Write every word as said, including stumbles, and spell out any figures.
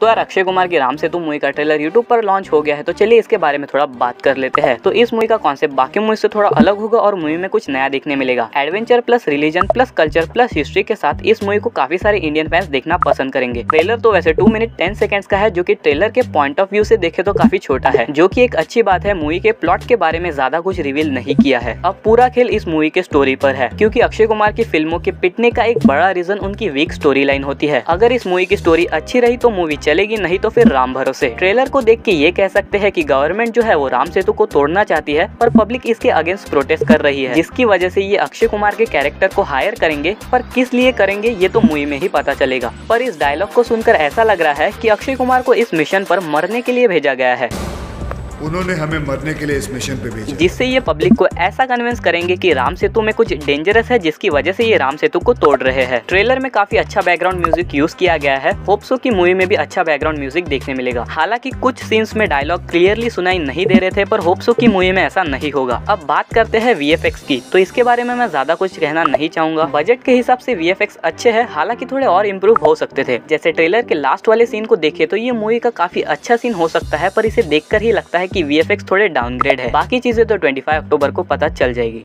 तो यार अक्षय कुमार की राम सेतु मूवी का ट्रेलर यूट्यूब पर लॉन्च हो गया है, तो चलिए इसके बारे में थोड़ा बात कर लेते हैं। तो इस मूवी का कॉन्सेप्ट बाकी मूवी से थोड़ा अलग होगा और मूवी में कुछ नया देखने मिलेगा। Adventure plus religion plus culture plus history के साथ इस मूवी को काफी सारे इंडियन फैंस देखना पसंद करेंगे। ट्रेलर तो वैसे टू मिनट टेन सेकंड्स का है, जो कि ट्रेलर के पॉइंट ऑफ व्यू से देखे तो काफी छोटा है, जो कि एक अच्छी बात है। मूवी के प्लॉट के बारे में ज्यादा कुछ रिवील नहीं किया है। अब पूरा खेल इस मूवी के स्टोरी पर है, क्योंकि अक्षय कुमार की फिल्मों के पिटने का एक बड़ा रीजन उनकी वीक स्टोरी लाइन होती है। अगर इस मूवी की स्टोरी अच्छी रही तो मूवी चलेगी, नहीं तो फिर राम भरोसे। ट्रेलर को देख के ये कह सकते हैं कि गवर्नमेंट जो है वो राम सेतु को तोड़ना चाहती है और पब्लिक इसके अगेंस्ट प्रोटेस्ट कर रही है, जिसकी वजह से ये अक्षय कुमार के कैरेक्टर को हायर करेंगे, पर किस लिए करेंगे ये तो मूवी में ही पता चलेगा। पर इस डायलॉग को सुनकर ऐसा लग रहा है कि अक्षय कुमार को इस मिशन पर मरने के लिए भेजा गया है। उन्होंने हमें मरने के लिए इस मिशन पे भेजा, जिससे ये पब्लिक को ऐसा कन्विंस करेंगे कि राम सेतु में कुछ डेंजरस है, जिसकी वजह से ये राम सेतु को तोड़ रहे हैं। ट्रेलर में काफी अच्छा बैकग्राउंड म्यूजिक यूज किया गया है। होप्सो की मूवी में भी अच्छा बैकग्राउंड म्यूजिक देखने मिलेगा। हालांकि कुछ सीन्स में डायलॉग क्लियरली सुनाई नहीं दे रहे थे, पर होप्सो की मूवी में ऐसा नहीं होगा। अब बात करते हैं वी एफ एक्स की, तो इसके बारे में मैं ज्यादा कुछ कहना नहीं चाहूंगा। बजट के हिसाब से वी एफ एक्स अच्छे है, हालांकि थोड़े और इम्प्रूव हो सकते थे। जैसे ट्रेलर के लास्ट वाले सीन को देखे तो ये मूवी का काफी अच्छा सीन हो सकता है, पर इसे देख कर ही लगता है कि वी एफ एक्स थोड़े डाउनग्रेड है। बाकी चीजें तो पच्चीस अक्टूबर को पता चल जाएगी।